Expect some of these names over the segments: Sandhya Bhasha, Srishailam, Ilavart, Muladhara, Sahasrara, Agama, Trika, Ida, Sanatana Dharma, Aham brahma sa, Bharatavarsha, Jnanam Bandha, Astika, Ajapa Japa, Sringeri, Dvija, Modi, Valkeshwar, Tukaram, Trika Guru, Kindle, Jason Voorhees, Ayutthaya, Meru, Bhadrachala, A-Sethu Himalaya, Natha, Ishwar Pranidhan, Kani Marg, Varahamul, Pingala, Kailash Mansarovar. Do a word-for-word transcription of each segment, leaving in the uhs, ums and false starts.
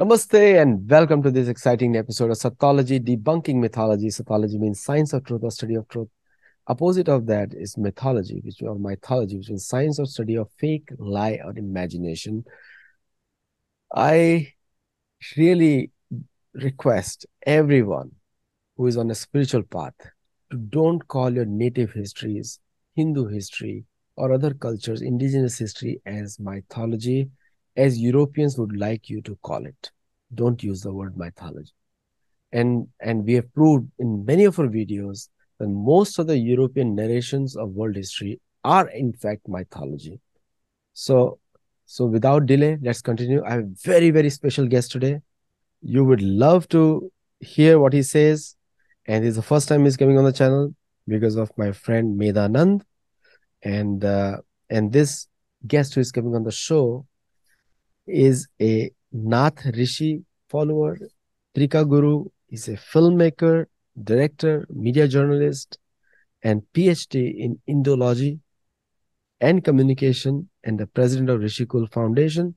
Namaste and welcome to this exciting episode of Sattology, debunking mythology. Sattology means science of truth or study of truth. Opposite of that is mythology, which or mythology, which means science or study of fake, lie, or imagination. I really request everyone who is on a spiritual path to don't call your native histories, Hindu history, or other cultures, indigenous history as mythology, as Europeans would like you to call it. Don't use the word mythology. And, and we have proved in many of our videos that most of the European narrations of world history are in fact mythology. So, so without delay, let's continue. I have a very, very special guest today. You would love to hear what he says. And this is the first time he's coming on the channel because of my friend Medha Nand. And, uh, and this guest who is coming on the show is a Nath Rishi follower, Trika Guru. He's a filmmaker, director, media journalist, and PhD in Indology and communication, and the president of Rishikul Foundation,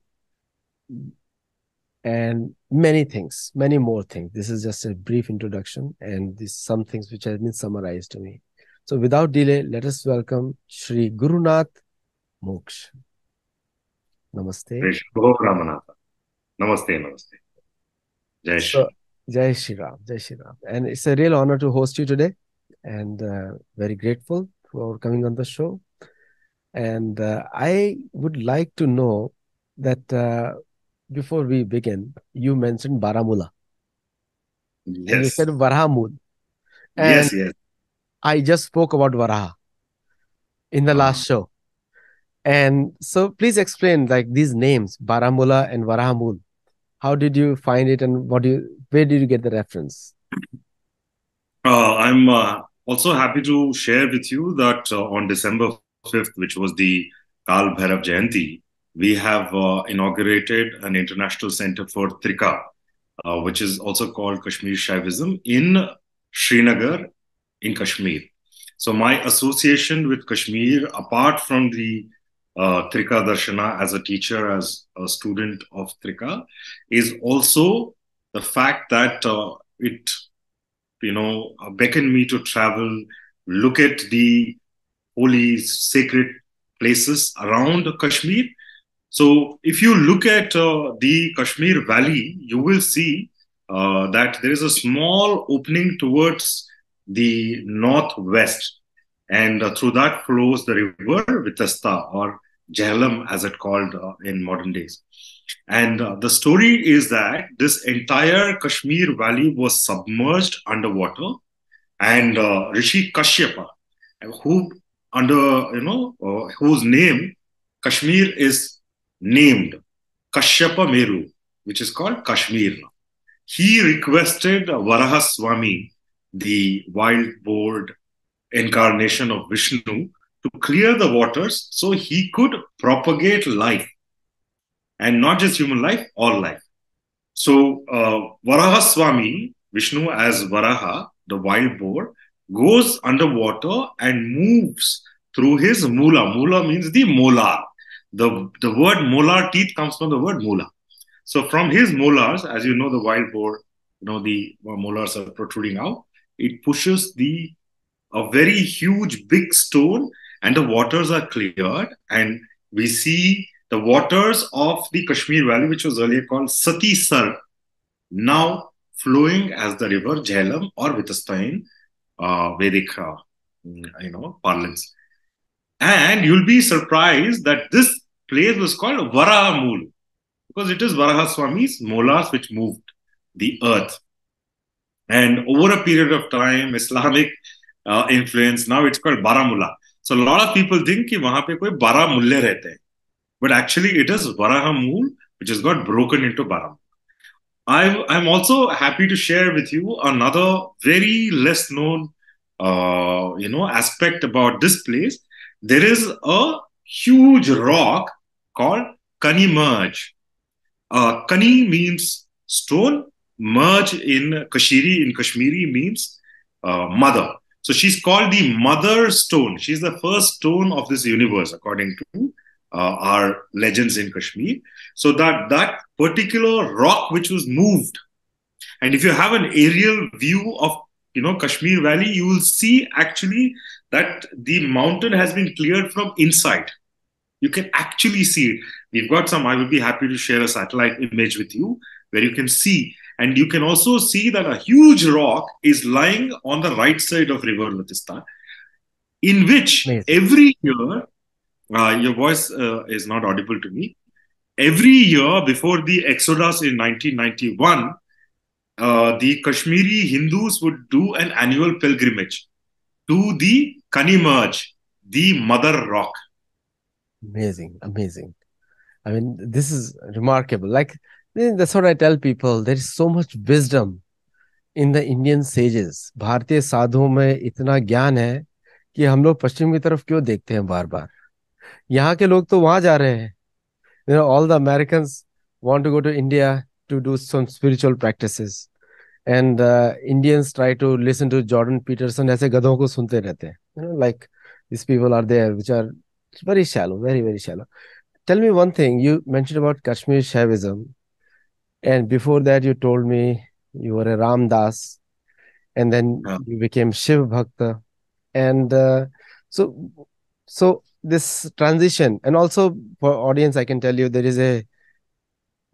and many things, many more things. This is just a brief introduction, and these some things which have been summarized to me. So without delay, let us welcome Shri Guru Nath Moksha. Namaste. Namaste, namaste. Jai Shri Ram. Jai Shri Ram, Jai Shri Ram. And it's a real honor to host you today. And uh, very grateful for coming on the show. And uh, I would like to know that uh, before we begin, you mentioned Baramula. Yes. And you said Varahamud. Yes, yes. I just spoke about Varaha in the last show. And so please explain like these names, Baramula and Varahamul. How did you find it and what do you, where did you get the reference? Uh, I'm uh, also happy to share with you that uh, on December fifth, which was the Kal Bhairav Jayanti, we have uh, inaugurated an international center for Trika, uh, which is also called Kashmir Shaivism in Srinagar in Kashmir. So my association with Kashmir, apart from the Uh, Trika Darshana as a teacher, as a student of Trika, is also the fact that uh, it, you know, beckoned me to travel, look at the holy, sacred places around Kashmir. So if you look at uh, the Kashmir Valley, you will see uh, that there is a small opening towards the northwest. And uh, through that flows the river Vitasta, or Jhelum as it's called uh, in modern days. And uh, the story is that this entire Kashmir Valley was submerged underwater, and uh, Rishi Kashyapa, who under, you know, uh, whose name Kashmir is named Kashyapa Meru, which is called Kashmir. He requested Varaha Swami, the wild board incarnation of Vishnu, to clear the waters so he could propagate life, and not just human life, all life. So uh, Varaha Swami, Vishnu as Varaha, the wild boar, goes underwater and moves through his mula. Mula means the molar. The, the word molar teeth comes from the word mula. So from his molars, as you know, the wild boar, you know, the molars are protruding out. It pushes the a very huge, big stone, and the waters are cleared. And we see the waters of the Kashmir Valley, which was earlier called Sati Sarp, now flowing as the river Jhelum or Vitasta in uh, Vedic, uh, you know, parlance. And you'll be surprised that this place was called Varahamul, because it is Varaha Swami's molars which moved the earth. And over a period of time, Islamic Uh, influence, now it's called Baramula. So a lot of people think that wahan pe koi Baramulle rehte hai, but actually it is Varahamul, which has got broken into Baramula. I'm, I'm also happy to share with you another very less known uh, you know, aspect about this place. There is a huge rock called Kani Marg. Uh, Kani means stone. Marg in Kashmiri, in Kashmiri means uh, mother. So she's called the mother stone. She's the first stone of this universe, according to uh, are legends in Kashmir. So that, that particular rock which was moved, and if you have an aerial view of, you know, Kashmir Valley, you will see actually that the mountain has been cleared from inside. You can actually see it. We've got some, I would be happy to share a satellite image with you where you can see. And you can also see that a huge rock is lying on the right side of River Latistan, in which nice. every year, uh, your voice uh, is not audible to me, every year before the Exodus in nineteen ninety-one, uh, the Kashmiri Hindus would do an annual pilgrimage to the Kani Marg, the mother rock. Amazing, amazing. I mean, this is remarkable. Like, that's what I tell people. There is so much wisdom in the Indian sages. Bharatiya sadhu mein itna gyan hai कि हम लोग पश्चिम की तरफ क्यों देखते हैं बार बार. यहाँ के लोग तो वहां जा रहे हैं. You know, all the Americans want to go to India to do some spiritual practices, and uh, Indians try to listen to Jordan Peterson. ऐसे गधों को सुनते रहते हैं. You know, like these people are there, which are very shallow, very very shallow. Tell me one thing. You mentioned about Kashmir Shaivism, and before that you told me you were a Ram Das, and then yeah. you became Shiv Bhakta. And uh, so, so this transition, and also for audience, I can tell you there is a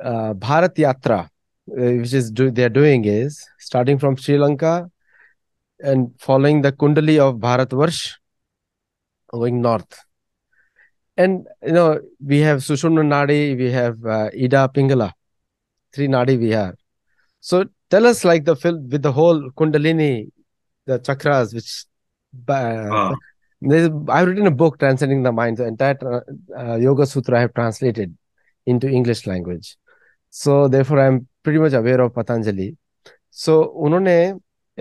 uh, Bharat Yatra, uh, which is do, they are doing is starting from Sri Lanka and following the Kundali of Bharatvarsh, going north. And you know, we have Sushumna Nadi, we have uh, Ida, Pingala, three Nadi Vihar. So tell us, like the with the whole Kundalini, the chakras, which But, uh, I've written a book, Transcending the Mind. The entire uh, Yoga Sutra I have translated into English language. So therefore, I'm pretty much aware of Patanjali. So unhone,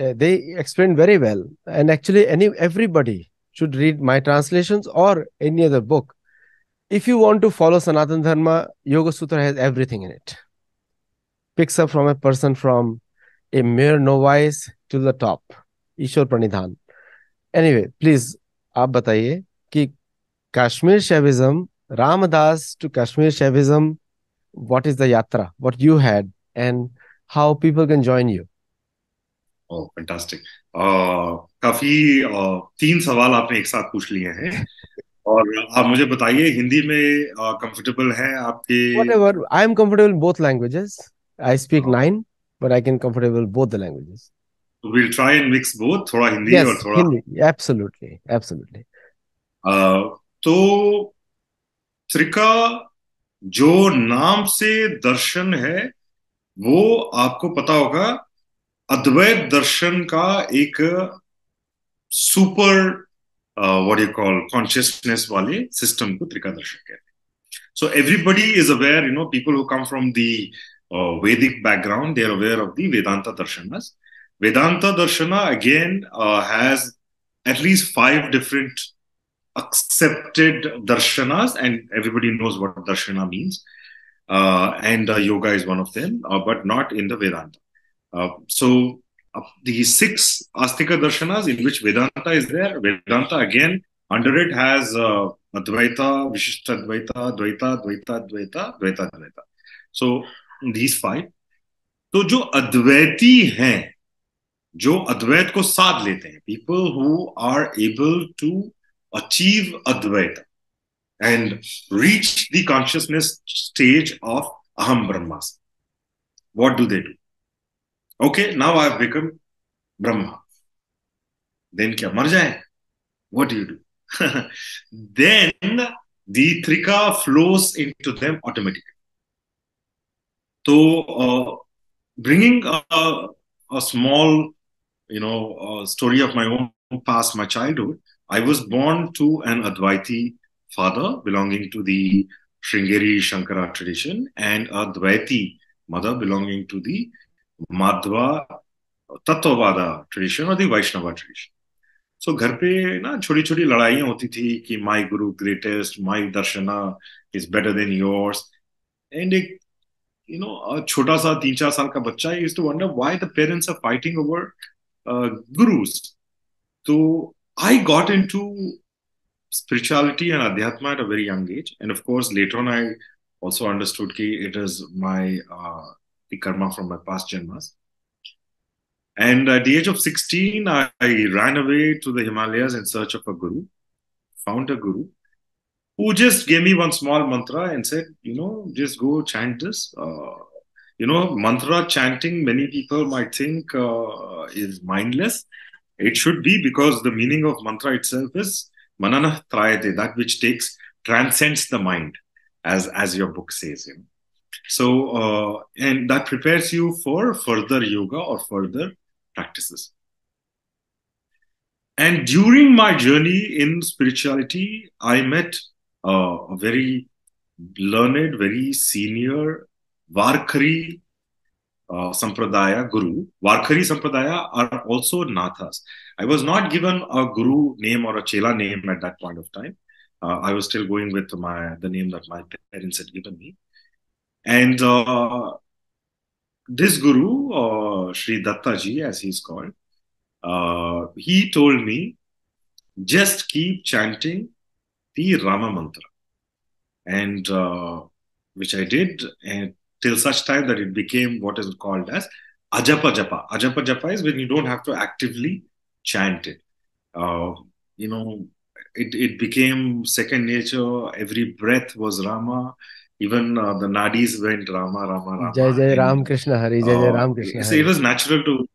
uh, they explained very well. And actually, any everybody should read my translations or any other book. If you want to follow Sanatana Dharma, Yoga Sutra has everything in it. Picks up from a person from a mere novice to the top. Ishwar Pranidhan. Anyway, please, आप बताइए कि Kashmir Shaivism, Ramadas to Kashmir Shaivism, what is the yatra, what you had, and how people can join you? Oh, fantastic! काफी तीन सवाल आपने एक साथ पूछ लिए हैं, और आप मुझे बताइए हिंदी में comfortable हैं आपके? Whatever, I am comfortable in both languages. I speak nine, but I can comfortable both the languages. We'll try and mix both, thoda Hindi yes, or thoda Hindi. Absolutely, absolutely. Uh, तो त्रिका जो नाम से दर्शन है, वो आपको पता होगा अद्वैत दर्शन का एक super uh, what do you call consciousness वाले system को त्रिका दर्शन कहते हैं. So everybody is aware, you know, people who come from the uh, Vedic background, they are aware of the Vedanta darshanas. Vedanta Darshana again uh, has at least five different accepted darshanas, and everybody knows what darshana means. Uh, and uh, yoga is one of them, uh, but not in the Vedanta. Uh, so uh, the six Astika darshanas in which Vedanta is there, Vedanta again under it has uh, Dvaita, Vishishta Advaita, Dvaita, Dvaita, Dvaita, Dvaita, Dvaita. So these five. So jo Advaiti hain, जो अद्वैत को साध लेते हैं, people who are able to achieve Advaita and reach the consciousness stage of Aham brahma sa. What do they do? Okay, now I have become Brahma. Then kya mar jaye? What do you do? Then the Trika flows into them automatically. So uh, bringing uh, a small you know, uh, story of my own past, my childhood. I was born to an Advaiti father belonging to the Sringeri Shankara tradition and a Dvaiti mother belonging to the Madhva Tattvavada tradition or the Vaishnava tradition. So, ghar pe na choti choti ladaiyan hoti thi ki my guru greatest, my darshana is better than yours. And ek, you know, a chota sa teen char saal ka bachcha used to wonder why the parents are fighting over Uh, gurus. So I got into spirituality and adhyatma at a very young age. And of course, later on, I also understood ki it is my uh, the karma from my past jnanmas. And at the age of sixteen, I, I ran away to the Himalayas in search of a guru, found a guru, who just gave me one small mantra and said, you know, just go chant this. Uh, you know, mantra chanting, many people might think uh, is mindless. It should be, because the meaning of mantra itself is manana trayate, that which takes, transcends the mind, as, as your book says. You know? So, uh, and that prepares you for further yoga or further practices. And during my journey in spirituality, I met uh, a very learned, very senior Varkhari uh, Sampradaya guru. Varkhari Sampradaya are also Nathas. I was not given a guru name or a chela name at that point of time. Uh, I was still going with my the name that my parents had given me. And uh, this guru, uh, Sri Dattaji, as he's called, uh, he told me, just keep chanting the Rama mantra. And uh, which I did, and till such time that it became what is called as Ajapa Japa. Ajapa Japa is when you don't have to actively chant it. Uh, you know, it, it became second nature. Every breath was Rama. Even uh, the nadis went Rama, Rama, Rama. Jai Jai Ram Krishna Hari, Jai Jai Ram Krishna Hari. So it was natural to...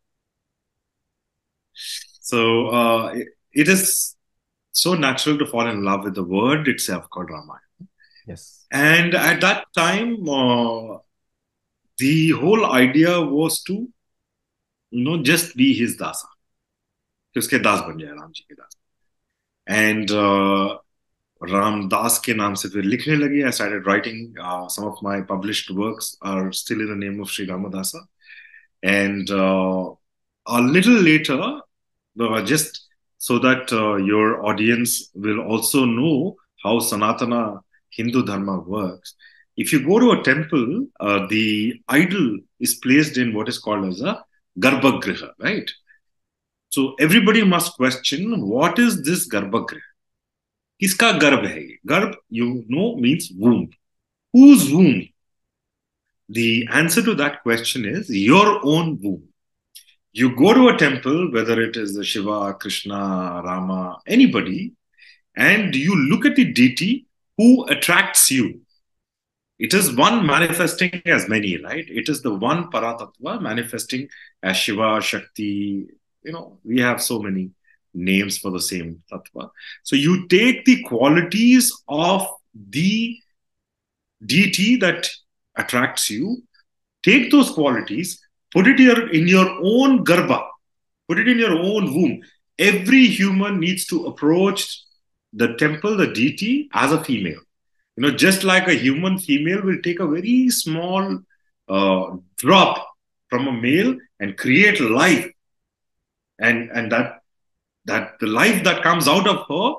So uh, it, it is so natural to fall in love with the word itself called Rama. Yes. And at that time, uh, the whole idea was to, you know, just be his Dasa. Uske das ban jaye, Ram ji ke das. And... Uh, Ram Das ke naam se phir likhne lagi. I started writing. Uh, some of my published works are still in the name of Sri Ramadasa. And uh, a little later, uh, just so that uh, your audience will also know how Sanatana Hindu Dharma works. If you go to a temple, uh, the idol is placed in what is called as a Garbhagriha, right? So everybody must question, what is this Garbhagriha? Kiska garb hai? Garb, you know, means womb. Whose womb? The answer to that question is your own womb. You go to a temple, whether it is the Shiva, Krishna, Rama, anybody, and you look at the deity who attracts you. It is one manifesting as many, right? It is the one Paratattva manifesting as Shiva, Shakti. You know, we have so many names for the same tattva. So you take the qualities of the deity that attracts you, take those qualities, put it here in your own garba, put it in your own womb. Every human needs to approach the temple, the deity, as a female. You know, just like a human female will take a very small uh, drop from a male and create life. And, and that that the life that comes out of her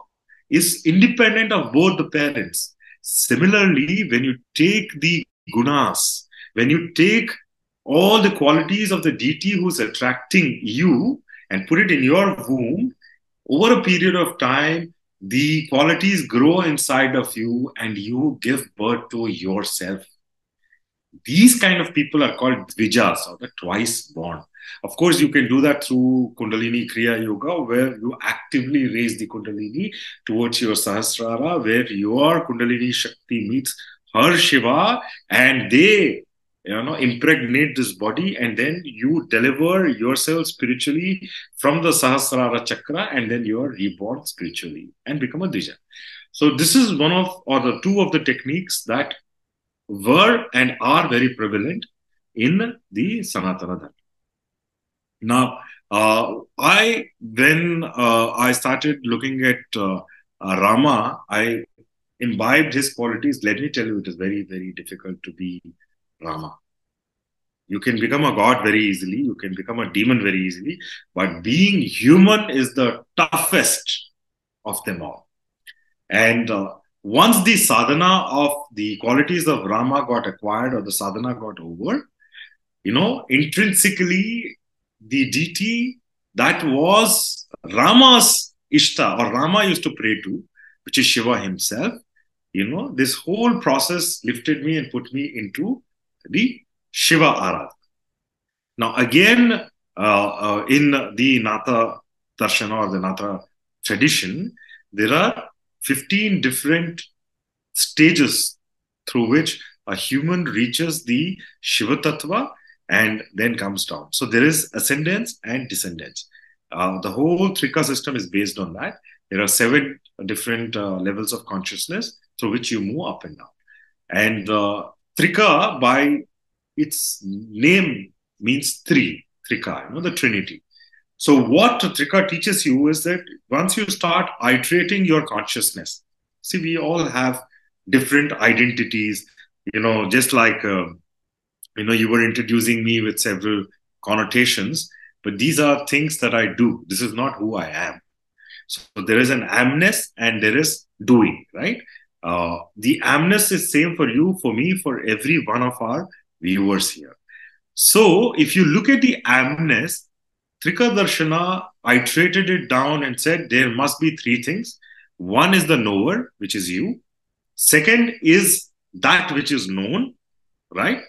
is independent of both the parents. Similarly, when you take the gunas, when you take all the qualities of the deity who's attracting you and put it in your womb, over a period of time, the qualities grow inside of you and you give birth to yourself. These kind of people are called Dvijas, or the twice born. Of course, you can do that through Kundalini Kriya Yoga, where you actively raise the Kundalini towards your Sahasrara, where your Kundalini Shakti meets her Shiva, and they, you know, impregnate this body, and then you deliver yourself spiritually from the Sahasrara Chakra, and then you are reborn spiritually and become a Dvija. So this is one of, or the two of the techniques that were and are very prevalent in the Sanatana Dharma. Now, uh, I, when uh, I started looking at uh, uh, Rama, I imbibed his qualities. Let me tell you, it is very, very difficult to be Rama. You can become a god very easily. You can become a demon very easily. But being human is the toughest of them all. And uh, once the sadhana of the qualities of Rama got acquired, or the sadhana got over, you know, intrinsically, the deity that was Rama's Ishta, or Rama used to pray to, which is Shiva himself, you know, this whole process lifted me and put me into the Shiva Aradhana. Now, again, uh, uh, in the Natha Darshana or the Natha tradition, there are fifteen different stages through which a human reaches the Shiva Tattva and then comes down. So there is ascendance and descendance. Uh, the whole Trika system is based on that. There are seven different uh, levels of consciousness through which you move up and down. And uh, Trika, by its name, means three. Trika, you know, the Trinity. So what Trika teaches you is that once you start iterating your consciousness, see, we all have different identities, you know, just like, uh, you know, you were introducing me with several connotations, but these are things that I do. This is not who I am. So there is an amness and there is doing, right? Uh, the amness is same for you, for me, for every one of our viewers here. So if you look at the amness, Trika Darshana iterated it down and said there must be three things. One is the knower, which is you. Second is that which is known, right?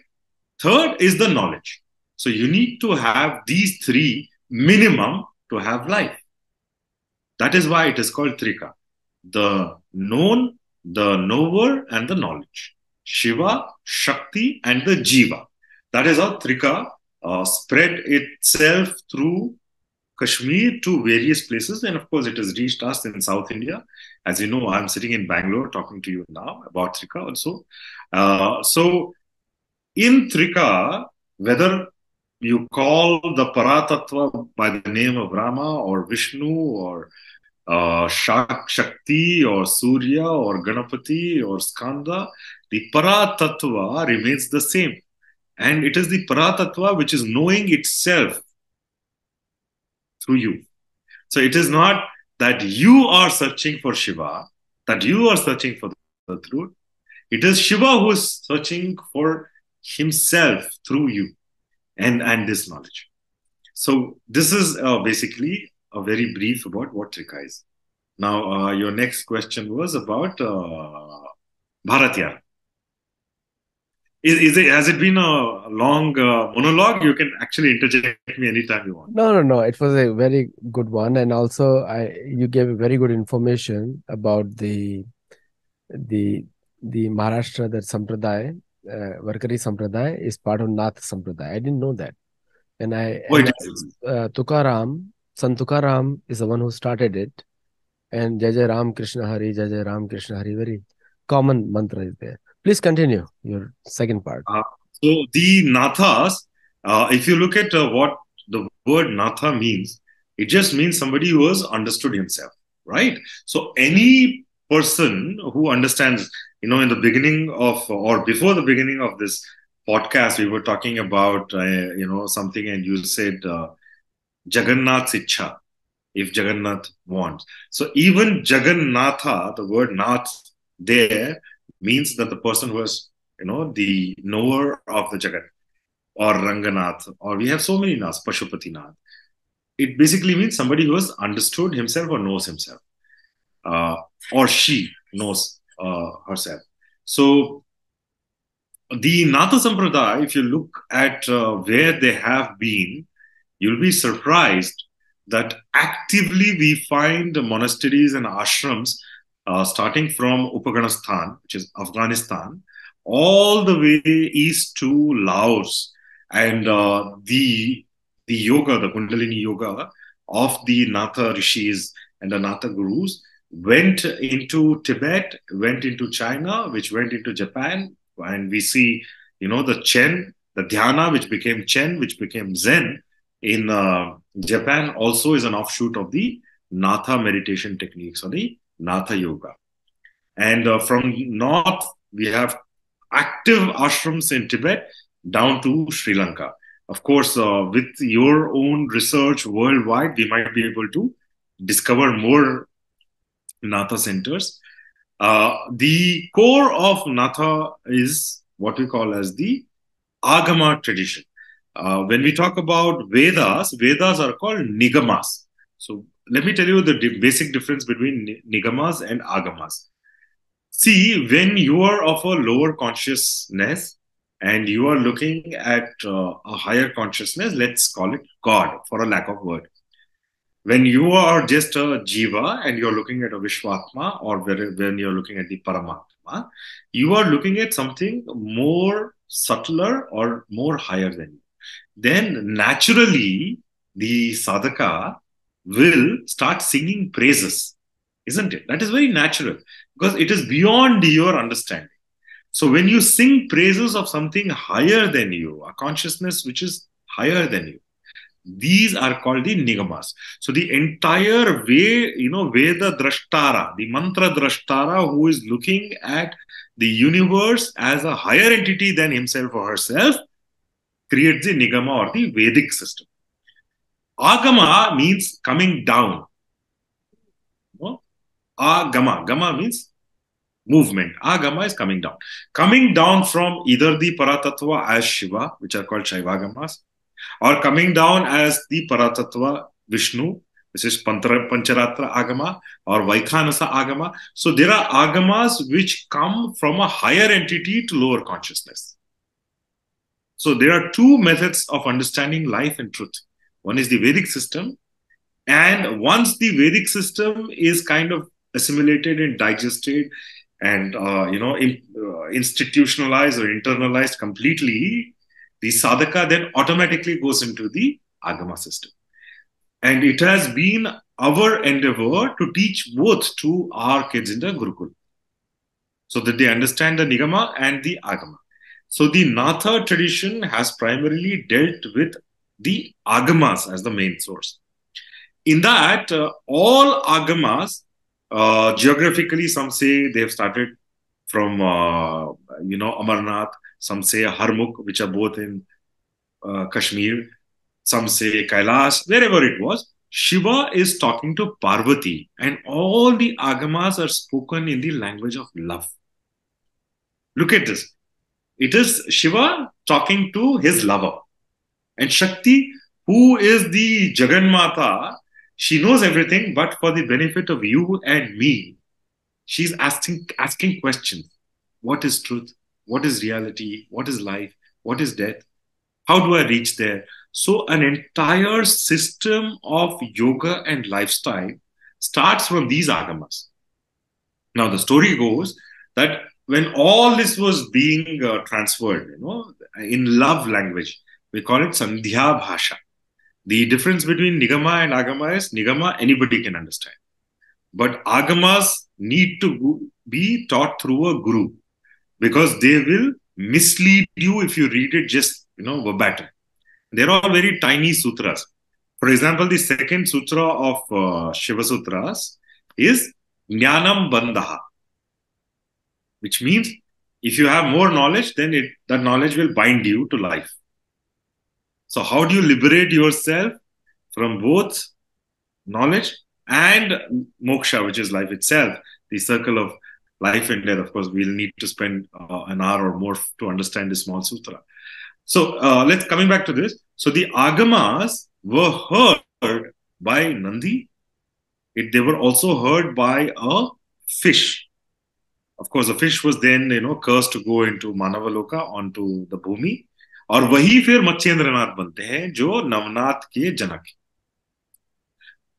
Third is the knowledge. So you need to have these three minimum to have life. That is why it is called Trika. The known, the knower, and the knowledge. Shiva, Shakti, and the Jiva. That is how Trika uh, spread itself through Kashmir to various places. And of course, it has reached us in South India. As you know, I'm sitting in Bangalore talking to you now about Trika also. Uh, so in Trika, whether you call the Paratattva by the name of Brahma or Vishnu or uh, Shakti or Surya or Ganapati or Skanda, the Paratattva remains the same. And it is the Paratattva which is knowing itself through you. So it is not that you are searching for Shiva, that you are searching for the truth. It is Shiva who is searching for himself through you and, and this knowledge. So this is uh, basically a very brief about what Trika is. Now, uh, your next question was about uh, Bharatiyar. Is, is it, has it been a long uh, monologue? You can actually interject me anytime you want. No, no, no. It was a very good one. And also, I you gave very good information about the the the Maharashtra, that Sampradaya, uh, Varkhari Sampradaya is part of Nath Sampradaya. I didn't know that. And I, oh, and I uh, Tukaram, Sant Tukaram is the one who started it. And Jai Jai Ram Krishna Hari, Jai Jai Ram Krishna Hari, very common mantra is there. Please continue your second part. Uh, so the Nathas, uh, if you look at uh, what the word Natha means, it just means somebody who has understood himself, right? So any person who understands, you know, in the beginning of, or before the beginning of this podcast, we were talking about, uh, you know, something and you said, uh, Jagannath's Ichha, if Jagannath wants. So even Jagannatha, the word Nath there, means that the person who is, you know, the knower of the Jagat or Ranganath, or we have so many Naths, Pashupati Nath. It basically means somebody who has understood himself or knows himself, uh, or she knows uh, herself. So the Natha Sampradaya, if you look at uh, where they have been, you'll be surprised that actively we find monasteries and ashrams Uh, starting from Upaganasthan, which is Afghanistan, all the way east to Laos. And uh, the, the yoga, the Kundalini yoga of the Natha Rishis and the Natha Gurus went into Tibet, went into China, which went into Japan. And we see, you know, the Chen, the Dhyana, which became Chen, which became Zen in uh, Japan, also is an offshoot of the Natha meditation techniques or the Natha Yoga. And uh, from north, we have active ashrams in Tibet down to Sri Lanka. Of course, uh, with your own research worldwide, we might be able to discover more Natha centers. Uh, the core of Natha is what we call as the Agama tradition. Uh, when we talk about Vedas, Vedas are called Nigamas. So let me tell you the basic difference between nigamas and agamas. See, when you are of a lower consciousness and you are looking at uh, a higher consciousness, let's call it God for a lack of word. When you are just a jiva and you're looking at a Vishwatma, or when you're looking at the Paramatma, you are looking at something more subtler or more higher than you. Then naturally, the sadhaka will start singing praises, isn't it? That is very natural because it is beyond your understanding. So when you sing praises of something higher than you, a consciousness which is higher than you, these are called the nigamas. So the entire way, you know, Veda Drashtara, the Mantra Drashtara, who is looking at the universe as a higher entity than himself or herself, creates the nigama or the Vedic system. Agama means coming down. No? Agama. Gama means movement. Agama is coming down. Coming down from either the Paratattva as Shiva, which are called Shaivagamas, or coming down as the Paratattva Vishnu, which is Pancharatra Agama or Vaikhanasa Agama. So there are agamas which come from a higher entity to lower consciousness. So there are two methods of understanding life and truth. One is the Vedic system, and once the Vedic system is kind of assimilated and digested and uh, you know in, uh, institutionalized or internalized completely, the sadhaka then automatically goes into the agama system. And it has been our endeavor to teach both to our kids in the Gurukul, so that they understand the nigama and the agama. So the Natha tradition has primarily dealt with the agamas as the main source. In that, uh, all agamas, uh, geographically, some say they have started from, uh, you know, Amarnath. Some say Harmukh, which are both in uh, Kashmir. Some say Kailash, wherever it was. Shiva is talking to Parvati, and all the agamas are spoken in the language of love. Look at this. It is Shiva talking to his lover. And Shakti, who is the Jaganmata, she knows everything, but for the benefit of you and me, she's asking, asking questions. What is truth? What is reality? What is life? What is death? How do I reach there? So an entire system of yoga and lifestyle starts from these agamas. Now the story goes that when all this was being uh, transferred, you know, in love language, we call it Sandhya Bhasha. The difference between nigama and agama is nigama anybody can understand, but agamas need to be taught through a guru, because they will mislead you if you read it just, you know, verbatim. They're all very tiny sutras. For example, the second sutra of uh, Shiva Sutras is Jnanam Bandha, which means if you have more knowledge, then it, that knowledge will bind you to life. So how do you liberate yourself from both knowledge and moksha, which is life itself, the circle of life and death? Of course, we'll need to spend uh, an hour or more to understand this small sutra. So uh, let's coming back to this. So the agamas were heard by Nandi. It, they were also heard by a fish. Of course, the fish was then, you know, cursed to go into Manavaloka, onto the Bhumi. Aur wahi fir Matsyendranath bante hain, jo Navnath ke janak.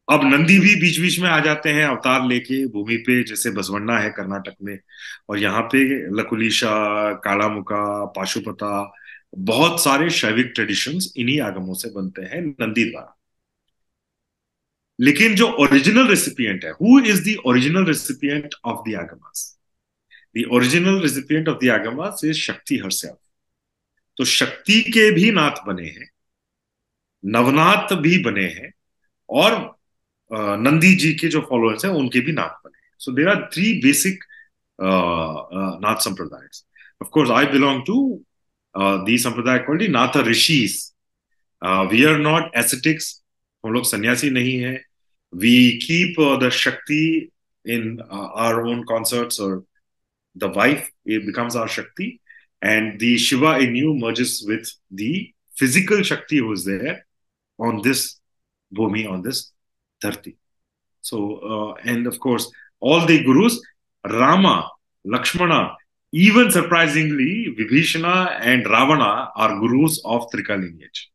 अब नंदी भी बीच बीच में आ जाते हैं अवतार लेके भूमि पे, जैसे बसवन्ना है कर्नाटक में, और यहाँ पे लकुलीशा, कालामुका, पाशुपता, बहुत सारे शैविक ट्रेडिशंस इन्हीं आगमों से बनते हैं नंदी द्वारा. लेकिन जो ओरिजिनल रेसिपिएंट है, who is the original recipient of the Agamas? The original recipient of the Agamas is Shakti herself. तो शक्ति के भी नाथ बने हैं, नवनाथ भी बने हैं, और Uh, Nandi ji ke jo followers hai, unke bhi Nath bane. So there are three basic uh, uh, Nath sampradayas. Of course, I belong to uh, the sampradaya called the Natha Rishis. Uh, we are not ascetics. Hum log sannyasi nahi hai. We keep uh, the Shakti in uh, our own concerts, or the wife, it becomes our Shakti. And the Shiva in you merges with the physical Shakti who is there on this Bhumi, on this Dharti. So, uh, and of course, all the gurus, Rama, Lakshmana, even surprisingly, Vibhishana and Ravana are gurus of Trika lineage.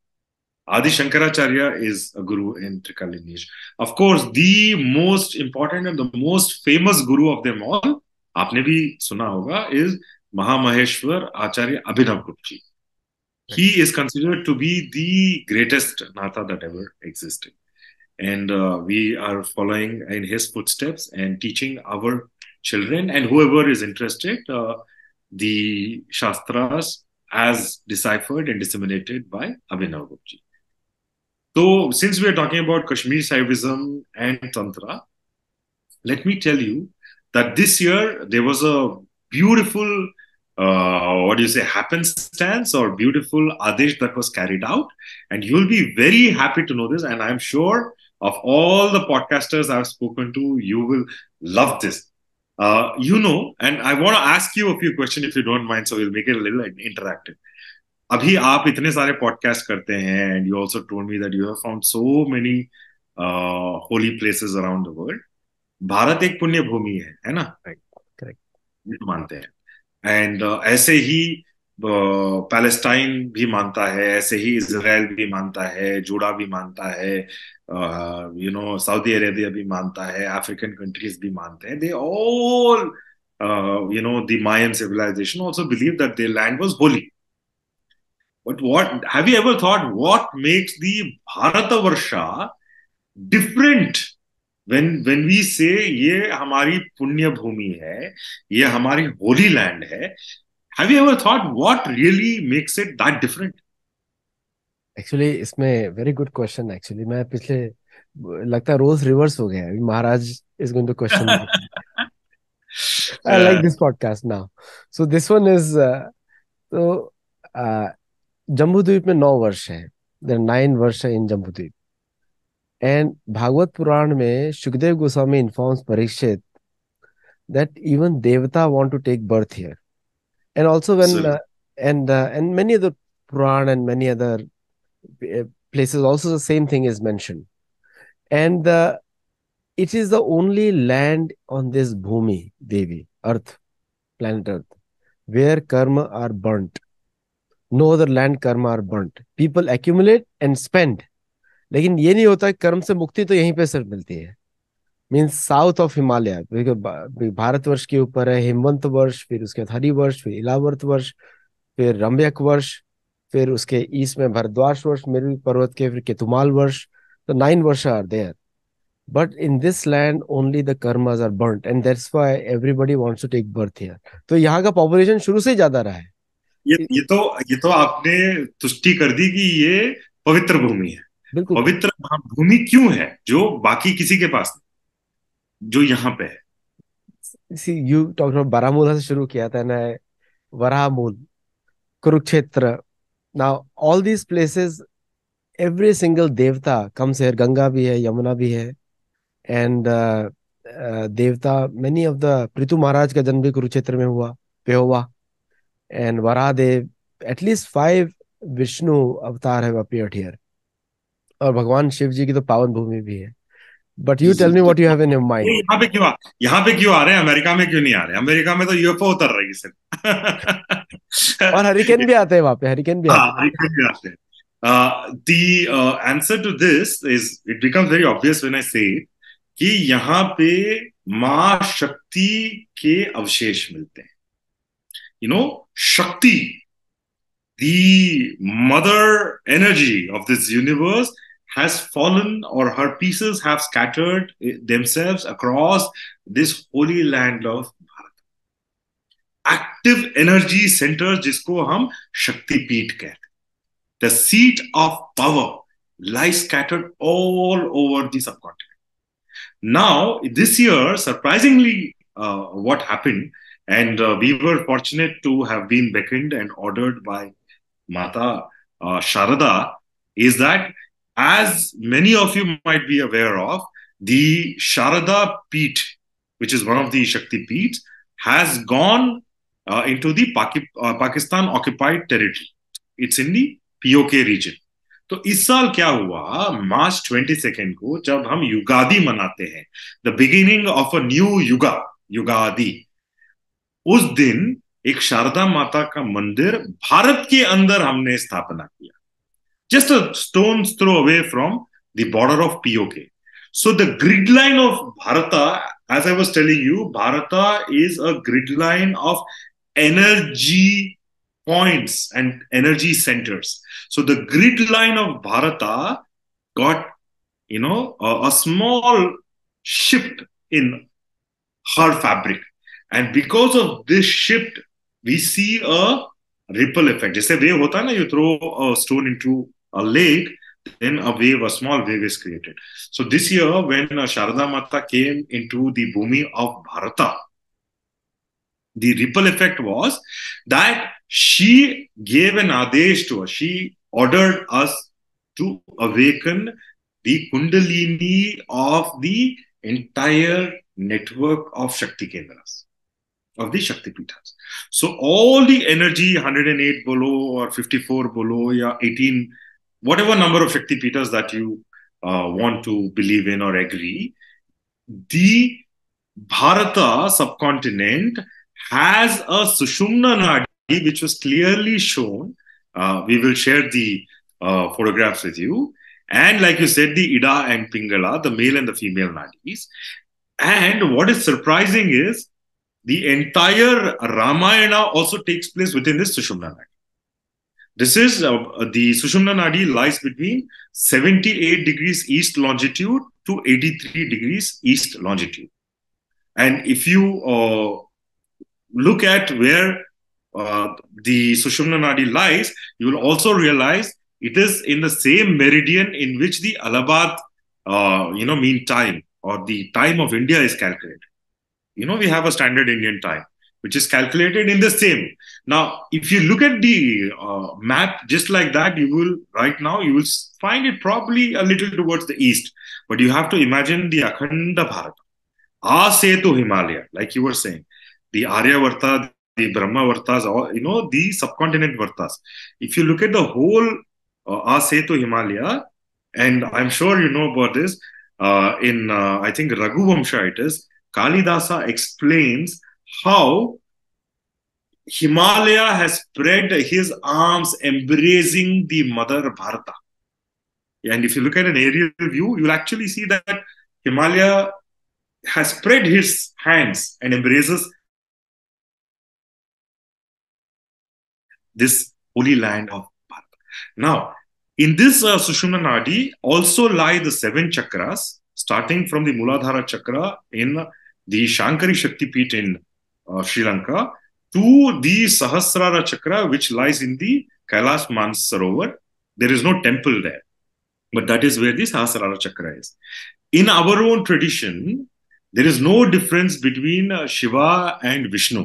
Adi Shankaracharya is a guru in Trika lineage. Of course, the most important and the most famous guru of them all, aapne bhi suna hoga, is Mahamaheshwar Acharya Abhinav Gupji. He is considered to be the greatest Natha that ever existed. And uh, we are following in his footsteps and teaching our children and whoever is interested, uh, the Shastras as deciphered and disseminated by Abhinav Gupji. So, since we are talking about Kashmir Shaivism and Tantra, let me tell you that this year there was a beautiful, uh, what do you say, happenstance or beautiful adesh that was carried out. And you'll be very happy to know this. And I'm sure of all the podcasters I've spoken to, you will love this. Uh, you know, and I want to ask you a few questions if you don't mind, so we'll make it a little interactive. Abhi aap itne sare podcasts karte hain, and you also told me that you have found so many uh, holy places around the world. Bharat ek punya bhumi hai, hai na? Right, correct. You mante hain. And uh, aise hi uh, Palestine bhi manta hai, aise hi Israel bhi manta hai, Judah bhi manta hai, uh, you know, Saudi Arabia bhi manta hai, African countries bhi manta hai. They all, uh, you know, the Mayan civilization also believed that their land was holy. But what, have you ever thought what makes the Bharatavarsha different? When, when we say, ye hamari punya bhumi hai, ye hamari holy land hai, have you ever thought what really makes it that different? Actually, it's a very good question. Actually, I think the roles reverse. Maharaj is going to question me. I like this podcast now. So, this one is uh, so uh, Jambudhip mein nine varsha hai. There are nine varsha in Jambudhip. And Bhagavad Puran mein Shukdev Goswami informs Parikshit that even Devata want to take birth here. And also when so, uh, and uh, and many other Puran and many other places also the same thing is mentioned. And uh, it is the only land on this Bhumi, Devi, Earth, planet Earth, where karma are burnt. No other land karma are burnt. People accumulate and spend. लेकिन ये नहीं होता कि कर्म से मुक्ति तो यहीं पे सिर्फ मिलती है. Means south of Himalaya, Bharatvarsh के ऊपर है हिमवंत वर्ष, फिर उसके बाद हरिवर्ष, फिर इलावर्त वर्ष, फिर रम्यक वर्ष, फिर उसके ईस्ट में भरद्वाज वर्ष, मेरू पर्वत के फिर केतुमाल वर्ष. So nine वर्ष are there. But in this land only the karmas are burnt and that's why everybody wants to take birth here. तो यहाँ का population शुरू से ही ज्यादा रहा है. ये ये तो ये तो आपने तुष्टि कर दी कि ये पवित्र भूमि है. पवित्र भूमि क्यों है जो बाकी किसी के पास नहीं जो यहाँ पे है. See, you talked about Baramula से शुरू किया था ना, वराहमूल, Kurukshetra. Now all these places, every single devata comes here. Ganga भी है, यमुना भी है, and uh, uh, devata many of the Prithu Maharaj का जन्म भी कुरुक्षेत्र में हुआ, Pehowa, and Varahadev. At least five Vishnu avatar have appeared here. और भगवान शिव जी की तो पावन भूमि भी है. But you tell me what you have in your mind. यहाँ पे क्यों यहाँ पे क्यों आ रहे हैं, अमेरिका में क्यों नहीं आ रहे? अमेरिका में तो यूएफओ उतर रही है और हरिकेन भी आते हैं वहाँ पे. हरिकेन भी आते हैं. The answer to this is it becomes very obvious when I say कि यहाँ पे माँ शक्ति के अवशेष मिलते हैं. You know, शक्ति, the mother energy of this universe, has fallen, or her pieces have scattered themselves across this holy land of Bharat. Active energy centers, jisko hum Shakti Peeth kehte. The seat of power lies scattered all over the subcontinent. Now, this year, surprisingly, uh, what happened, and uh, we were fortunate to have been beckoned and ordered by Mata uh, Sharada, is that, as many of you might be aware of, the Sharada Peeth, which is one of the Shakti Peeths, has gone uh, into the Paki uh, Pakistan occupied territory. It's in the P O K region. तो इस साल क्या हुआ, March twenty second को जब हम युगादि मनाते हैं, the beginning of a new yuga, Ugadi, उस दिन एक शारदा माता का मंदिर भारत के अंदर हमने स्थापना किया, just a stone throw away from the border of PoK. So the grid line of Bharata, as I was telling you, Bharata is a grid line of energy points and energy centers. So the grid line of Bharata got, you know, a, a small shift in her fabric. And because of this shift, we see a ripple effect. Just a wave hota hai na, you throw a stone into a lake, then a wave, a small wave is created. So this year, when Sharada Mata came into the Bhumi of Bharata, the ripple effect was that she gave an adesh to us. She ordered us to awaken the kundalini of the entire network of Shakti Kendras, of the Shakti Pithas. So all the energy, one hundred eight bolo or fifty-four bolo or eighteen, whatever number of Shakti Pithas that you uh, want to believe in or agree, the Bharata subcontinent has a Sushumna Nadi, which was clearly shown. Uh, we will share the uh, photographs with you. And like you said, the Ida and Pingala, the male and the female Nadis. And what is surprising is the entire Ramayana also takes place within this Sushumna Nadi. This is, uh, the Sushumna Nadi lies between seventy-eight degrees east longitude to eighty-three degrees east longitude. And if you uh, look at where uh, the Sushumna Nadi lies, you will also realize it is in the same meridian in which the Allahabad, uh, you know, mean time or the time of India is calculated. You know, we have a standard Indian time, which is calculated in the same. Now, if you look at the uh, map just like that, you will, right now, you will find it probably a little towards the east. But you have to imagine the Akhanda Bharata, A-Sethu Himalaya, like you were saying. The Arya Varta, the Brahma Vartas, all, you know, the subcontinent Vartas. If you look at the whole uh, A-Sethu Himalaya, and I'm sure you know about this, uh, in, uh, I think, Raghuvamsha it is, Kali Dasa explains how Himalaya has spread his arms embracing the mother Bharata. And if you look at an aerial view, you'll actually see that Himalaya has spread his hands and embraces this holy land of Bharata. Now, in this uh, Sushumna Nadi also lie the seven chakras, starting from the Muladhara chakra in the Shankari Shaktipit in Uh, Sri Lanka, to the Sahasrara chakra, which lies in the Kailash Mansarovar. There is no temple there, but that is where the Sahasrara chakra is. In our own tradition, there is no difference between uh, Shiva and Vishnu.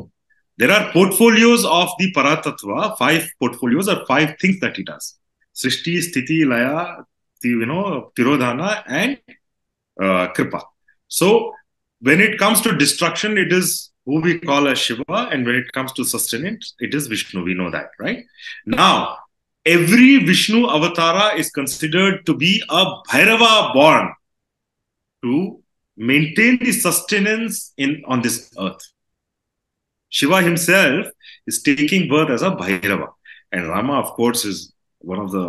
There are portfolios of the Paratattva. Five portfolios are five things that he does: Srishti, Sthiti, Laya, you know, Tirodhana, and uh, Kripa. So, when it comes to destruction, it is who we call as Shiva, and when it comes to sustenance, it is Vishnu. We know that, right? Now, every Vishnu avatara is considered to be a Bhairava born to maintain the sustenance in on this earth. Shiva himself is taking birth as a Bhairava, and Rama, of course, is one of the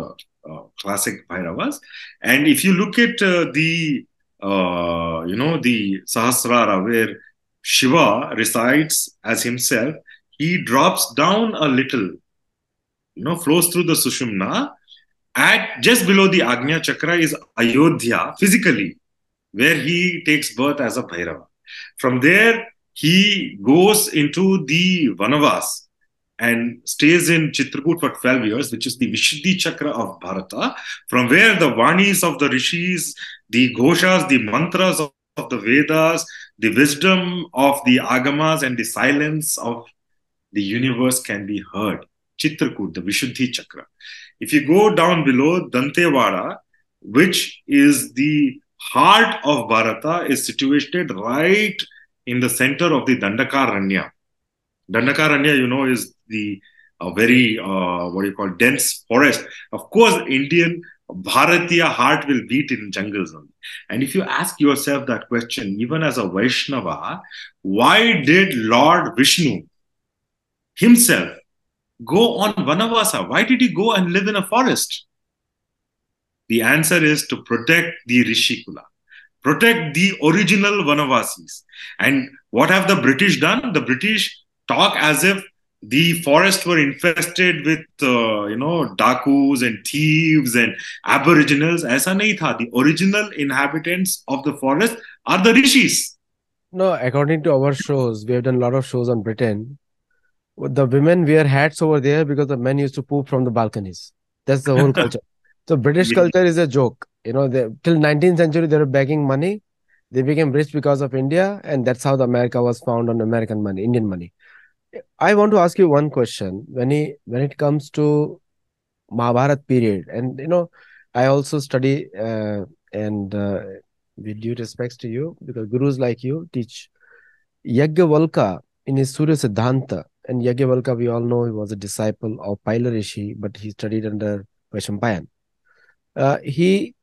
uh, classic Bhairavas. And if you look at uh, the, uh, you know, the Sahasrara, where Shiva resides as himself, he drops down a little, you know, flows through the Sushumna. At just below the Agnya chakra is Ayodhya, physically, where he takes birth as a Bhairava. From there, he goes into the Vanavas and stays in Chitrakoot for twelve years, which is the Vishuddhi chakra of Bharata, from where the Vanis of the Rishis, the Ghoshas, the Mantras of of the Vedas, the wisdom of the Agamas, and the silence of the universe can be heard. Chitrakoot, the Vishuddhi chakra. If you go down below, Dantewara, which is the heart of Bharata, is situated right in the center of the Dandakaranya. Dandakaranya, you know, is the uh, very, uh, what do you call, dense forest. Of course, Indian Bharatiya heart will beat in jungles only. And if you ask yourself that question, even as a Vaishnava, why did Lord Vishnu himself go on Vanavasa? Why did he go and live in a forest? The answer is to protect the Rishikula, protect the original Vanavasis. And what have the British done? The British talk as if the forests were infested with, uh, you know, dakus and thieves and aboriginals. Aisa nahi tha. The original inhabitants of the forest are the rishis. No, according to our shows, we have done a lot of shows on Britain. The women wear hats over there because the men used to poop from the balconies. That's the whole culture. So British culture is a joke. You know, they, till nineteenth century, they were begging money. They became rich because of India. And that's how the America was found on American money, Indian money. I want to ask you one question. When he, when it comes to Mahabharata period, and you know, I also study uh, and uh, with due respects to you, because gurus like you teach. Yajnavalkya in his Surya Siddhanta, and Yajnavalkya we all know he was a disciple of Paila Rishi, but he studied under Vaishampayan. Uh, he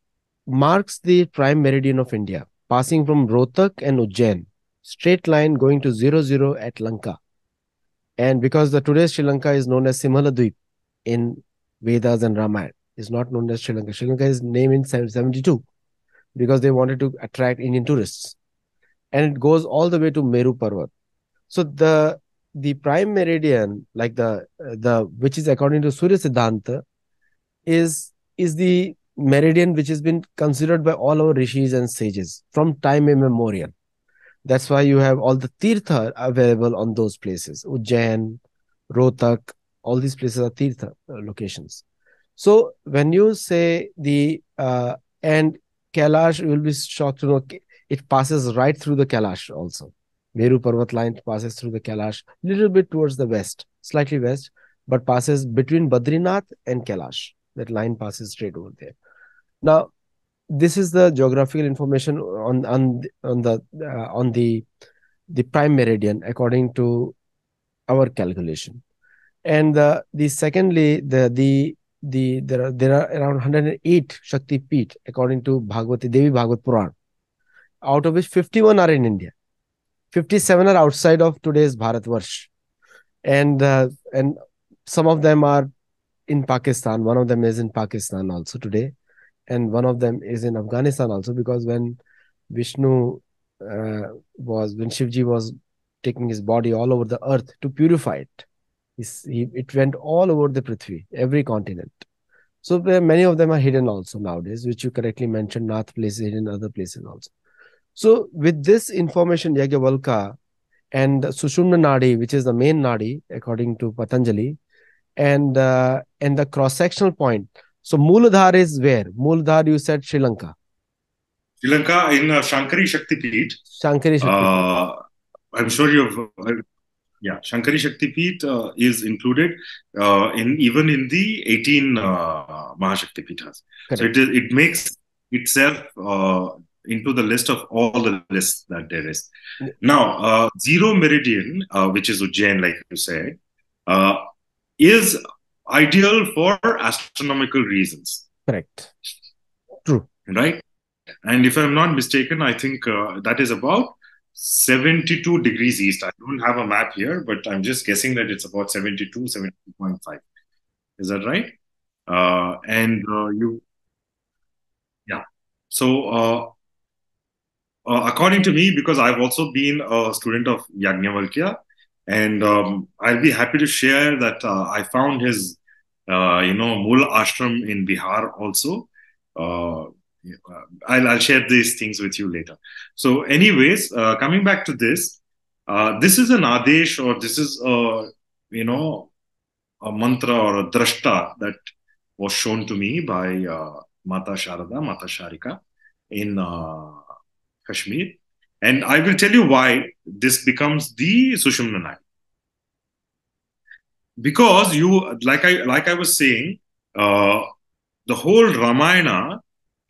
marks the prime meridian of India, passing from Rohtak and Ujjain, straight line going to zero zero at Lanka. And because the today's Sri Lanka is known as Simhaladweep in Vedas and Ramayana, is not known as Sri Lanka. Sri Lanka is named in seventy-two because they wanted to attract Indian tourists. And it goes all the way to Meru Parvat. So the the prime meridian, like the the which is according to Surya Siddhanta, is is the meridian which has been considered by all our rishis and sages from time immemorial. That's why you have all the Tirtha available on those places. Ujjain, Rohtak, all these places are Tirtha locations. So when you say the, uh, and Kailash, you will be shocked to know, it passes right through the Kailash also. Meru Parvat line passes through the Kailash, little bit towards the west, slightly west, but passes between Badrinath and Kailash. That line passes straight over there. Now, this is the geographical information on on on the uh, on the the prime meridian according to our calculation, and the the secondly the the the there are there are around one hundred eight Shakti Peeth according to Bhagavati Devi Bhagavat Puran, out of which fifty-one are in India, fifty-seven are outside of today's Bharatvarsh, and uh, and some of them are in Pakistan. One of them is in Pakistan also today. And one of them is in Afghanistan also, because when Vishnu uh, was, when Shivji was taking his body all over the earth to purify it, he, it went all over the Prithvi, every continent. So many of them are hidden also nowadays, which you correctly mentioned, Nath places hidden, other places also. So with this information, Yajnavalkya and Sushumna Nadi, which is the main Nadi, according to Patanjali, and, uh, and the cross-sectional point. So, Mooladhar is where? Mooladhar, you said Sri Lanka. Sri Lanka in uh, Shankari Shakti Peeth. Shankari Shakti Peeth. Uh, I'm sure you've heard. Yeah, Shankari Shakti Peeth uh, is included uh, in even in the eighteen uh, Mahashakti Peethas. So, it, is, it makes itself uh, into the list of all the lists that there is. Now, uh, Zero Meridian, uh, which is Ujjain, like you said, uh, is ideal for astronomical reasons. Correct. True. Right? And if I'm not mistaken, I think uh, that is about seventy-two degrees east. I don't have a map here, but I'm just guessing that it's about seventy-two, seventy-two point five. Is that right? Uh, and uh, you... Yeah. So, uh, uh, according to me, because I've also been a student of Yajnavalkya, and um, I'll be happy to share that uh, I found his, uh, you know, Mool Ashram in Bihar also. Uh, I'll, I'll share these things with you later. So anyways, uh, coming back to this, uh, this is an adesh, or this is, a, you know, a mantra or a drashta that was shown to me by uh, Mata Sharada, Mata Sharika in uh, Kashmir. And I will tell you why this becomes the Sushumna Nadi. Because you, like I like I was saying, uh, the whole Ramayana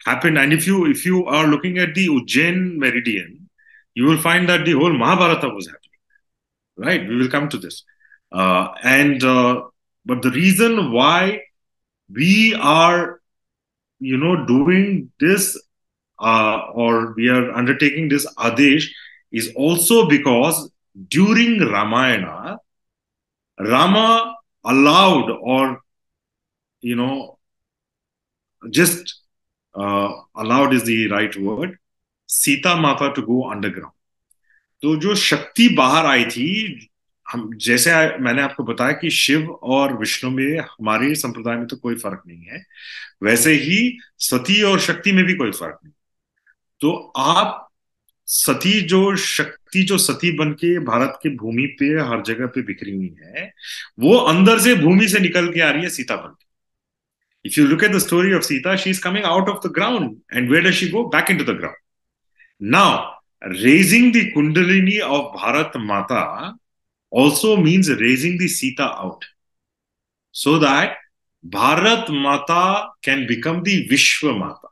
happened, and if you if you are looking at the Ujjain meridian, you will find that the whole Mahabharata was happening. Right? We will come to this. Uh, and uh, but the reason why we are you know, doing this uh, or we are undertaking this adesh is also because during Ramayana, Rama allowed or, you know, just uh, allowed is the right word, Sita Mata to go underground. So, jo Shakti bahar aayi thi, जैसे मैंने आपको बताया कि शिव और विष्णु में हमारे संप्रदाय में तो कोई फर्क नहीं है, वैसे ही सती और शक्ति में भी कोई फर्क नहीं। तो आप सती जो शक्ति जो सती बनके भारत के भूमि पे हर जगह पे बिखरी हुई है, वो अंदर से भूमि से निकल के आ रही है सीता बनके। If you look at the story of Sita, she is coming out of the ground, and where does she go? Back into the ground. Now, raising the Kundalini of Bharat Mata also means raising the Sita out, so that Bharat Mata can become the Vishwa Mata.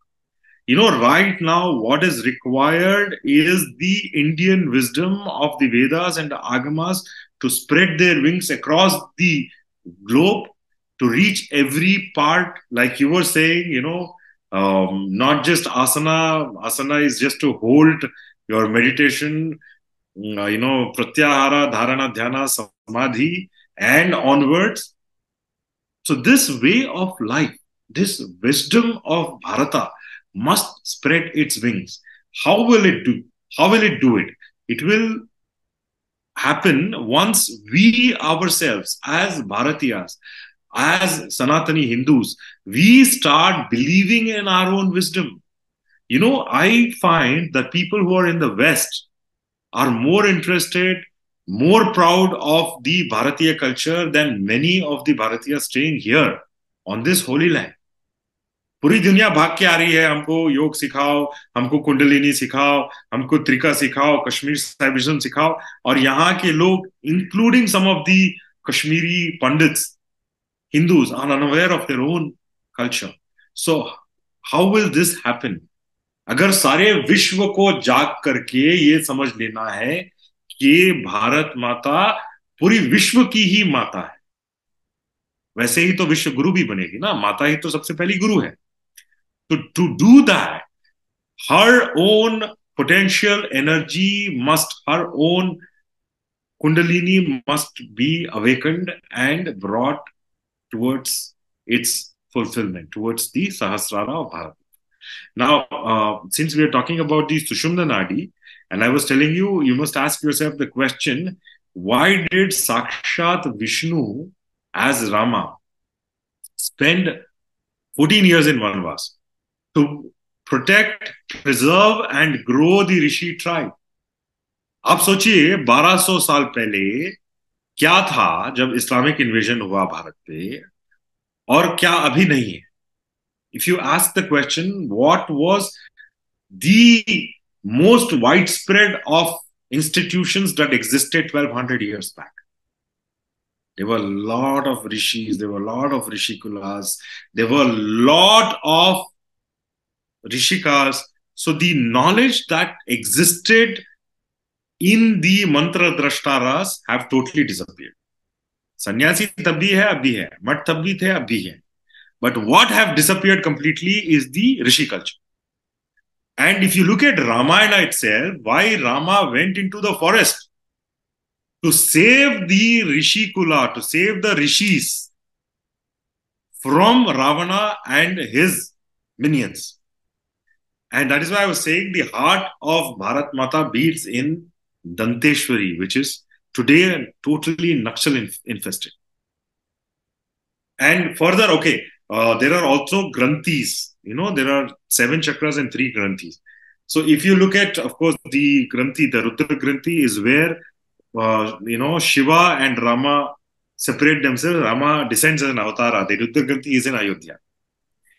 You know, right now what is required is the Indian wisdom of the Vedas and the Agamas to spread their wings across the globe to reach every part, like you were saying, you know, um, not just asana. Asana is just to hold your meditation, Uh, you know, pratyahara, dharana, dhyana, samadhi, and onwards. So this way of life, this wisdom of Bharata must spread its wings. How will it do? How will it do it? It will happen once we ourselves, as Bharatiyas, as Sanatani Hindus, we start believing in our own wisdom. You know, I find that people who are in the West are more interested, more proud of the Bharatiya culture than many of the Bharatiyas staying here on this holy land. Puri dunya bhag ke aa rahi hai, humko yoga sikhao, humko kundalini sikhao, humko trika sikhao, Kashmir Shaivism sikhao. Aur yahan ke log, including some of the Kashmiri Pandits, Hindus, are unaware of their own culture. So how will this happen? अगर सारे विश्व को जाग करके ये समझ लेना है कि भारत माता पूरी विश्व की ही माता है, वैसे ही तो विश्व गुरु भी बनेगी ना, माता ही तो सबसे पहली गुरु है। तो to do that, her own potential energy must, her own kundalini must be awakened and brought towards its fulfilment, towards the Sahasrara of Bharat. Now, uh, since we are talking about the Sushumna Nadi, and I was telling you, you must ask yourself the question, why did Sakshat Vishnu as Rama spend fourteen years in Vanvas? To protect, preserve and grow the Rishi tribe. Aap sochiye, twelve hundred saal pehle kya tha jab Islamic invasion hua Bharat pe, aur kya abhi nahi hai? If you ask the question, what was the most widespread of institutions that existed twelve hundred years back? There were a lot of rishis, there were a lot of rishikulas, there were a lot of rishikas. So the knowledge that existed in the mantra drashtaras have totally disappeared. Sannyasi tabhi hai, abhi hai. Mat tabhi the, abhi hai. But what have disappeared completely is the Rishi culture. And if you look at Ramayana itself, why Rama went into the forest? To save the Rishikula, to save the Rishis from Ravana and his minions. And that is why I was saying the heart of Bharat Mata beats in Danteshwari, which is today totally Naxal infested. And further, okay. Uh, there are also granthis, you know, there are seven chakras and three granthis. So if you look at, of course, the granthi, the Rudra granthi is where, uh, you know, Shiva and Rama separate themselves. Rama descends as an avatara. The Rudra granthi is in Ayodhya.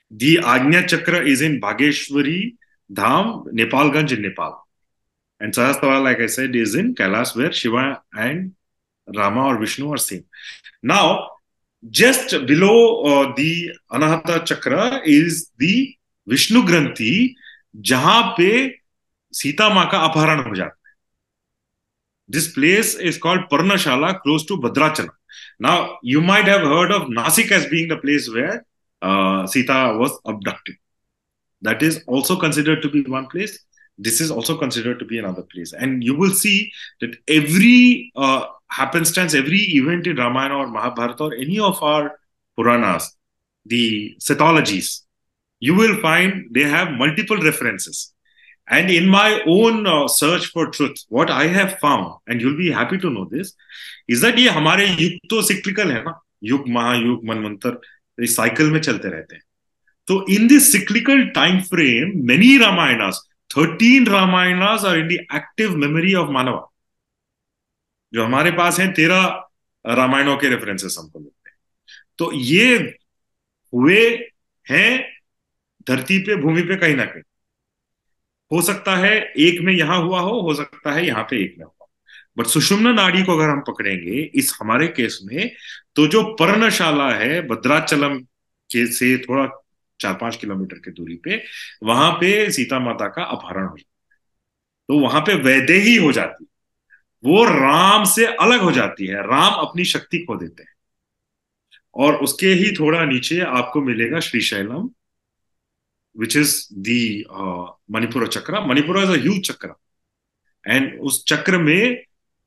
The Ajna chakra is in Bhageshwari, Dham, Nepalganj in Nepal. And Sahasrara, like I said, is in Kailash, where Shiva and Rama or Vishnu are same. Now, just below uh, the Anahata Chakra is the Vishnu Granthi, jahan pe Sita Ma ka apharan ho jata hai. This place is called Parnashala, close to Bhadrachala. Now, you might have heard of Nasik as being the place where uh, Sita was abducted. That is also considered to be one place. This is also considered to be another place. And you will see that every uh, happenstance, every event in Ramayana or Mahabharata or any of our Puranas, the Sattologies, you will find they have multiple references. And in my own uh, search for truth, what I have found, and you'll be happy to know this, is that ये हमारे युग तो cyclical है ना, युग महायुग मनमंतर इस cycle में चलते रहते हैं. So in this cyclical time frame, many Ramayanas, thirteen Ramayanas are in the active memory of Manava. जो हमारे पास हैं तेरह रामायणों के references हमको मिलते हैं. तो ये हुए हैं धरती पे भूमि पे कहीं ना कहीं. हो सकता है एक में यहां हुआ हो, हो सकता है यहां पे एक में हुआ. बट सुषुम्ना नाड़ी को अगर हम पकड़ेंगे इस हमारे केस में, तो जो पर्णशाला है भद्राचलम के से थोड़ा चार पांच किलोमीटर के दूरी पे, वहां पे सीता माता का अपहरण हो जाता है. तो वहां पे वैदेही हो जाती है, वो राम से अलग हो जाती है. राम अपनी शक्ति खो देते हैं. और उसके ही थोड़ा नीचे आपको मिलेगा Srisailam, which is the uh, Manipura chakra. Manipura is a huge chakra. And us chakra mein,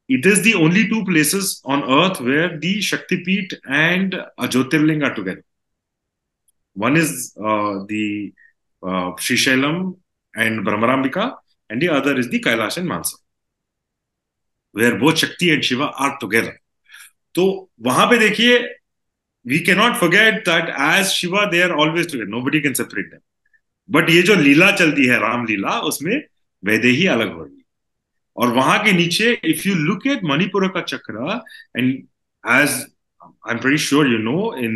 it is the only two places on earth where the Shaktipeet and Jyotirling are together. One is uh, the uh, Srishailam and Brahmarambika, and the other is the Kailash and Mansa, where both Shakti and Shiva are together. So, wahan pe dekhiye, we cannot forget that as Shiva, they are always together. Nobody can separate them. But ये जो लीला चलती है राम लीला, उसमें वैदेही अलग हो रही है. और वहां के नीचे if you look at Manipur का चक्र, and as I am pretty sure you know in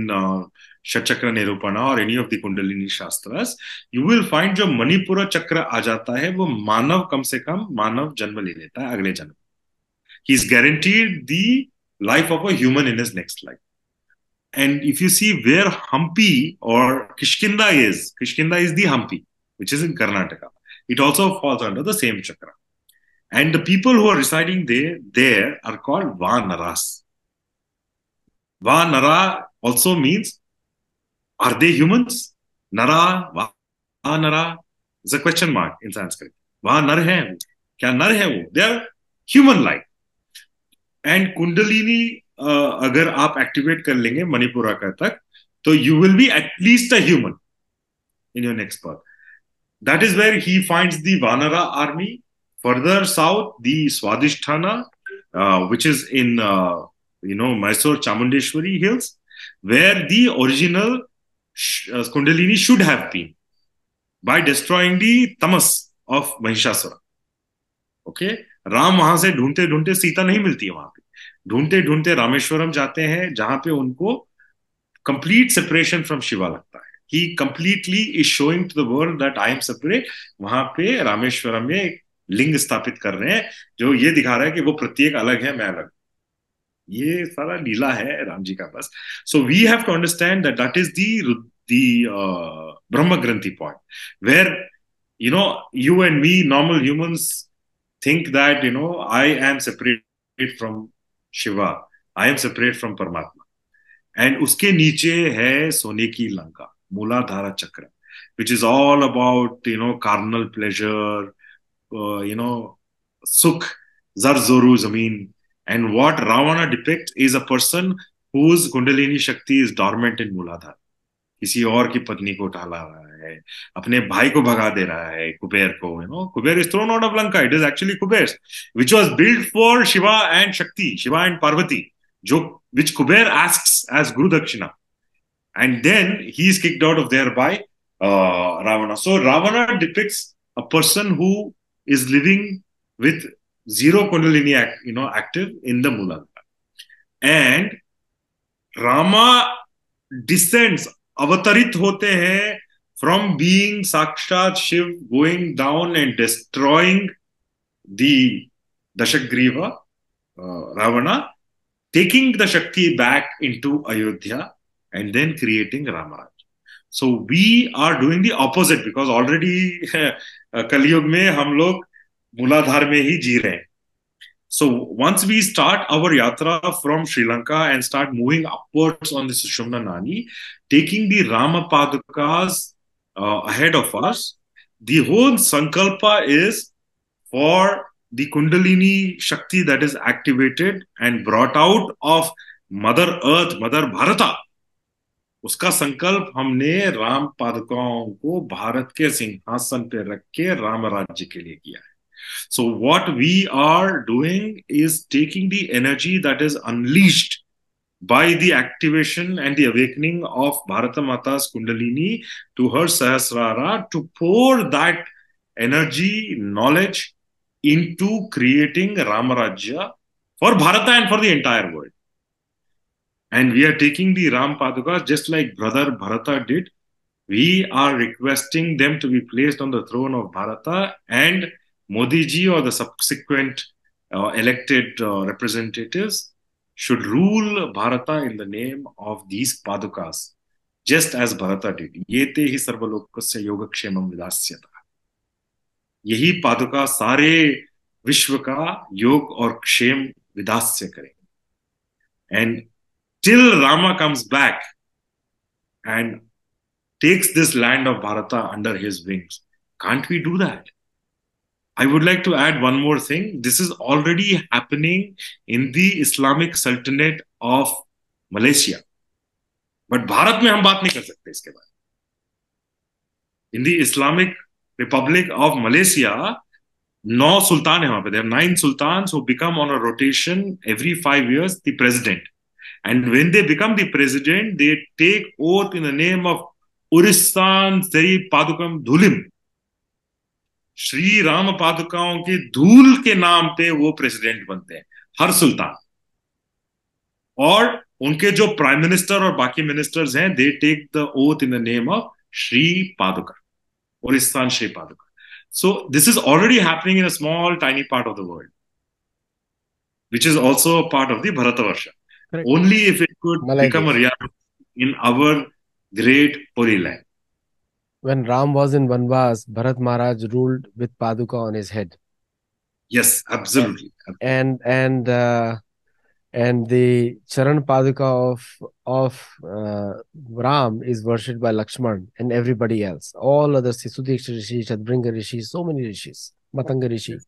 Shatchakra Nirupana और any of the kundalini shastras, you will find जो मणिपुर चक्र आ जाता है वो मानव कम से कम मानव जन्म ले लेता है अगले जन्म. He is guaranteed the life of a human in his next life. And if you see where Hampi or Kishkinda is, Kishkinda is the Hampi, which is in Karnataka. It also falls under the same chakra. And the people who are residing there, there are called Vanaras. Vanara also means, are they humans? Nara, Vanara is a question mark in Sanskrit. Vanar hai, kya nar hai wo? They are human-like. And Kundalini, Uh, अगर आप activate कर लेंगे मणिपुरा का तक, तो you will be at least a human in your next birth. That is where he finds the vanara army. Further south the Swadhisthana, which is in you know Mysore Chamundeshwari hills, where the original kundalini should have been by destroying the tamas of Mahishasura. Okay, Ram वहां से ढूंढते ढूंढते, सीता नहीं मिलती है वहां पे, ढूंढते ढूंढते रामेश्वरम जाते हैं, जहां पे उनको कंप्लीट सेपरेशन फ्रॉम शिवा लगता है. He completely is showing to the world that I am separate. वहां पे रामेश्वरम में एक लिंग स्थापित कर रहे हैं जो ये दिखा रहा है कि वो प्रत्येक अलग है, मैं अलग. ये सारा लीला है राम जी का. बस so we have to understand that that is the Brahma granthi point, where you know you and me normal humans think that you know I am separate from Shiva, I am separate from Paramatma. And उसके नीचे है सोने की Lanka, Muladhara chakra, which is all about you know carnal pleasure, you know sukh, zar joru zameen. And what Ravan depict is a person whose kundalini शक्ति is dormant इन मूलाधार. किसी और की पत्नी को उठा ला रहा है, अपने भाई को भगा दे रहा है, कुबेर को. You know Kuber is thrown out of Lanka. It is actually Kuber which was build for Shiva and Shakti, Shiva and Parvati, जो विच Kuber asks as guru dakshina, and then he is kicked out of there by Ravan. So Ravan depicts a person who is living with zero kundalini you know active in the Muladhar. And Rama descends, अवतरित होते हैं from being sakshat Shiv, going down and destroying the Dashagriva Ravana, taking the Shakti back into Ayodhya and then creating Ramaraj. So we are doing the opposite because already कलयुग में हम लोग मूलाधार में ही जी रहे हैं. So once we start our yatra from Sri Lanka and start moving upwards on the Sushumna Nadi, taking the Rama Padukas uh, ahead of us. The whole sankalpa is for the kundalini shakti that is activated and brought out of Mother Earth, Mother Bharata. उसका संकल्प हमने राम पादुकाओं को भारत के सिंहासन पे रख के राम राज्य के लिए किया है. So what we are doing is taking the energy that is unleashed by the activation and the awakening of Bharata Mata's Kundalini to her Sahasrara to pour that energy, knowledge into creating Ramarajya for Bharata and for the entire world. And we are taking the Ram Padukas just like brother Bharata did. We are requesting them to be placed on the throne of Bharata, and Modi ji or the subsequent uh, elected uh, representatives should rule Bharata in the name of these Padukas, just as Bharata did. Yete hi sarvalokasya yogakshemam vidasyata. Yehi Paduka sare vishwa ka yog aur kshem vidasya karenge. And till Rama comes back and takes this land of Bharata under his wings, can't we do that? I would like to add one more thing. This is already happening in the Islamic Sultanate of Malaysia. But Bharat mein hum baat nahi kar sakte iske baare mein. In the Islamic Republic of Malaysia, nine sultan hai wahan pe. There are nine sultans who become on a rotation every five years the president. And when they become the president, they take oath in the name of Urissan Seri Padukam Dhulim. Shri Rama Padukaon ke dhul ke naam pe wo president bante hain. Har sultan. Or unke jo prime minister or baki ministers hain, they take the oath in the name of Shri Paduka. Urissan Shri Paduka. So this is already happening in a small, tiny part of the world, which is also a part of the Bharatavarsha. Correct. Only if it could Malay become a reality in our great holy land. When Ram was in Vanvas, Bharat Maharaj ruled with Paduka on his head. Yes, absolutely. And and uh, and the Charan Paduka of of uh, Ram is worshipped by Lakshman and everybody else. All other Sisudiksha Rishi, Shadbringa Rishi, so many Rishis, Matanga Rishi.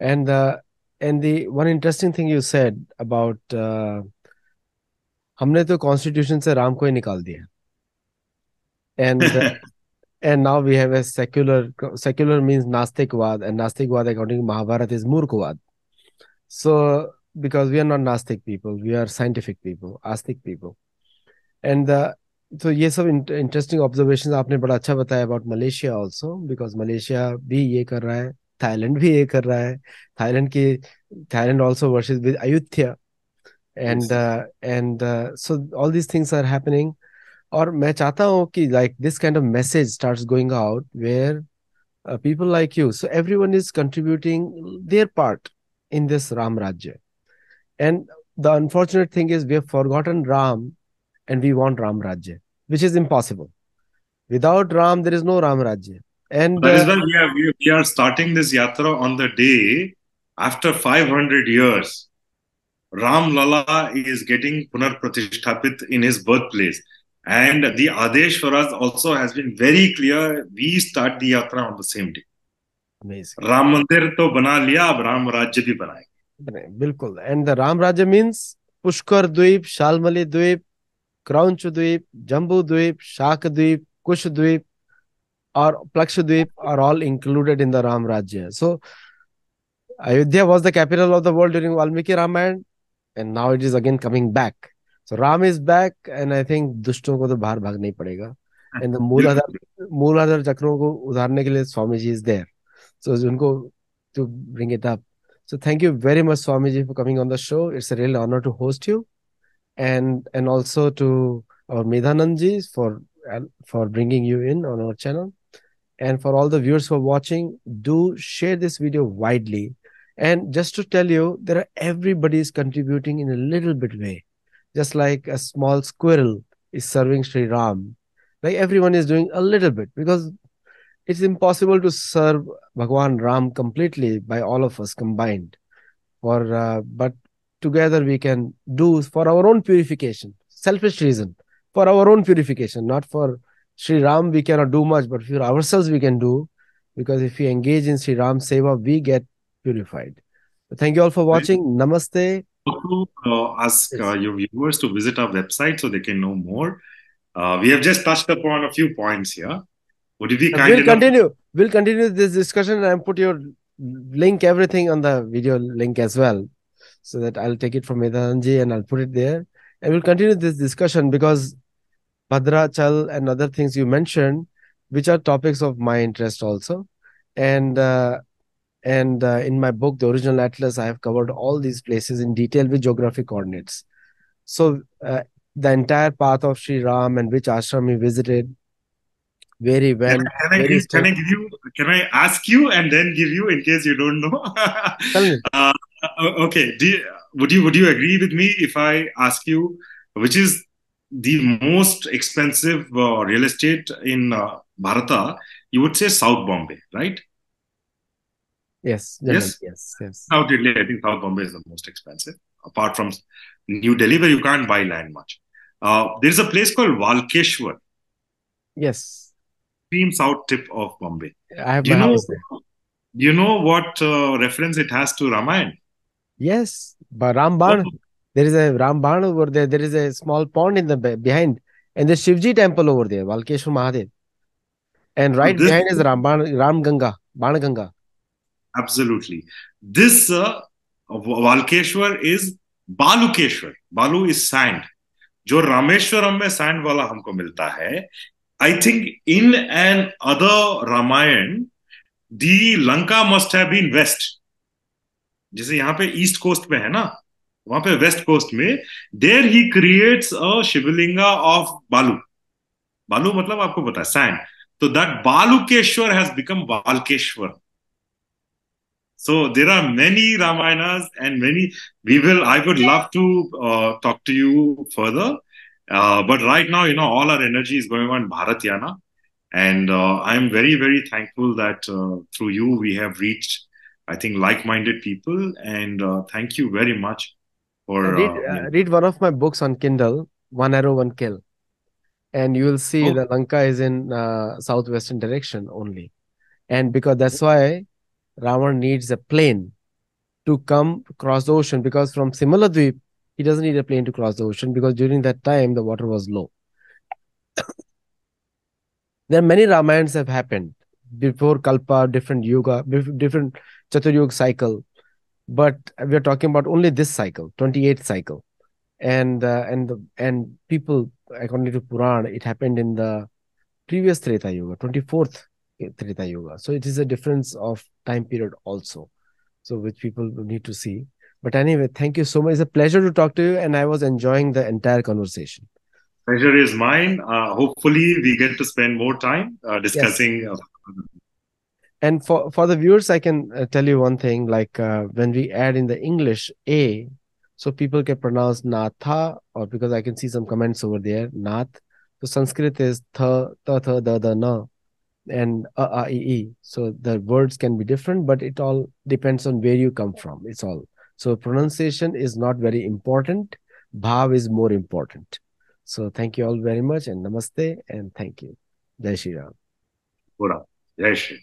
And uh, and the one interesting thing you said about uh, हमने तो constitution से राम को ही निकाल दिया. And uh, and now we have a secular, secular means Nastikvad, and Nastikvad according to Mahabharata is Murkavad. So because we are not Nastic people, we are scientific people, Astic people. And uh, so yes, some in interesting observations आपने बड़ा अच्छा बताया about Malaysia also, because Malaysia भी ये कर रहा है, Thailand bhi ye kar raha hai. Thailand ki Thailand also worships with Ayutthaya, and yes. uh, and uh, so all these things are happening. Aur main chahta hu ki like this kind of message starts going out where uh, people like you, so everyone is contributing their part in this Ram Rajya. And the unfortunate thing is we have forgotten Ram, and we want Ram Rajya, which is impossible. Without Ram, there is no Ram Rajya. And that is why we are, we are starting this yatra on the day after five hundred years. Ram Lala is getting punarpratishtapit in his birthplace. And the Adesh for us also has been very clear. We start the yatra on the same day. Amazing. Ram Mandir to bana liya, ab Ram Rajya bhi banayenge. Bilkul. And the Ram Rajya means Pushkar Dweep, Shalmali Dweep, Kraunch Dweep, Jambudhip, Shakadweep, Kush Dweep, or Plakshadweep are all included in the Ram Rajya. So, Ayodhya was the capital of the world during Valmiki Ramayana, and now it is again coming back. So, Ram is back, and I think dushton ko to bahar bhagna padega. And the Mooladhar chakron ko udharne ke liye Swamiji is there. So, unko to bring it up. So, thank you very much, Swamiji, for coming on the show. It's a real honor to host you. And, and also to our Medha Nand ji for, for bringing you in on our channel. And for all the viewers who are watching, do share this video widely. And just to tell you, there are everybody is contributing in a little bit way. Just like a small squirrel is serving Sri Ram. Like everyone is doing a little bit, because it's impossible to serve Bhagwan Ram completely by all of us combined. Or, uh, but together we can do for our own purification, selfish reason, for our own purification, not for Sri Ram, we cannot do much, but for ourselves we can do, because if we engage in Sri Ram Seva, we get purified. So thank you all for watching. Right. Namaste. Also, uh, ask yes. uh, your viewers to visit our website so they can know more. Uh, we have just touched upon a few points here. Would you be kind we'll enough? continue. We'll continue this discussion and put your link, everything on the video link as well. So that I'll take it from Medha Nand ji and I'll put it there. And we'll continue this discussion, because Bhadra, Chal and other things you mentioned, which are topics of my interest also. And uh, and uh, in my book, The Original Atlas, I have covered all these places in detail with geographic coordinates. So uh, the entire path of Sri Ram and which ashram he visited, very well. Can I, can, I give, can I give you? Can I ask you and then give you in case you don't know? Tell me. Uh, Okay, do you, would you would you agree with me if I ask you which is the most expensive uh, real estate in uh, Bharata? You would say South Bombay, right? Yes, yes, yes, yes. South Delhi, I think South Bombay is the most expensive. Apart from New Delhi, where you can't buy land much. Uh, there is a place called Valkeshwar. Yes, extreme south tip of Bombay. I have do my you know, house there. Do you know what uh, reference it has to Ramayana? Yes, but Ramban, there is a Ramban over there. There is a small pond in the behind, and the Shivji temple over there, Valkeshwar Mahadev, and right this, behind is Ramban, Ram Ganga, Bana Ganga. Absolutely, this uh, Valkeshwar is Balukeshwar. Balu is sand. Jo Rameshwaram mein sand wala humko milta hai. I think in an other Ramayana, the Lanka must have been west. जैसे यहाँ पे East Coast पे है ना, वहाँ पे West Coast में, there he creates a Shivalinga of Balu. Balu मतलब आपको पता है sand. So that Balukeshwar has become Valkeshwar. So there are many Ramayanas and many. We will. I would love to uh, talk to you further, uh, but right now, you know, all our energy is going on Bharatayana, and uh, I am very, very thankful that uh, through you we have reached, I think, like-minded people, and uh, thank you very much for... Read, uh, uh, read one of my books on Kindle, One Arrow, One Kill, and you will see oh. that Lanka is in uh, southwestern direction only. And because that's why Ravana needs a plane to come cross the ocean, because from Simaladweep, he doesn't need a plane to cross the ocean, because during that time, the water was low. There are many Ramayans have happened before Kalpa, different Yuga, different... Chaturyug cycle, but we are talking about only this cycle, twenty-eighth cycle, and uh, and and people, according to Puran, it happened in the previous Treta Yuga, twenty-fourth Treta Yuga. So it is a difference of time period also, so which people need to see. But anyway, thank you so much. It's a pleasure to talk to you, and I was enjoying the entire conversation. Pleasure is mine. Uh, hopefully, we get to spend more time uh, discussing. Yes. Uh, And for, for the viewers, I can uh, tell you one thing, like uh, when we add in the English A, so people can pronounce Natha, or because I can see some comments over there, Nath. So Sanskrit is Tha, Tha, Tha, Da, Da, Na, and A, A, E, E. So the words can be different, but it all depends on where you come from. It's all. So pronunciation is not very important. Bhav is more important. So thank you all very much, and Namaste, and thank you. Jai Shri Ram. Jai Shri.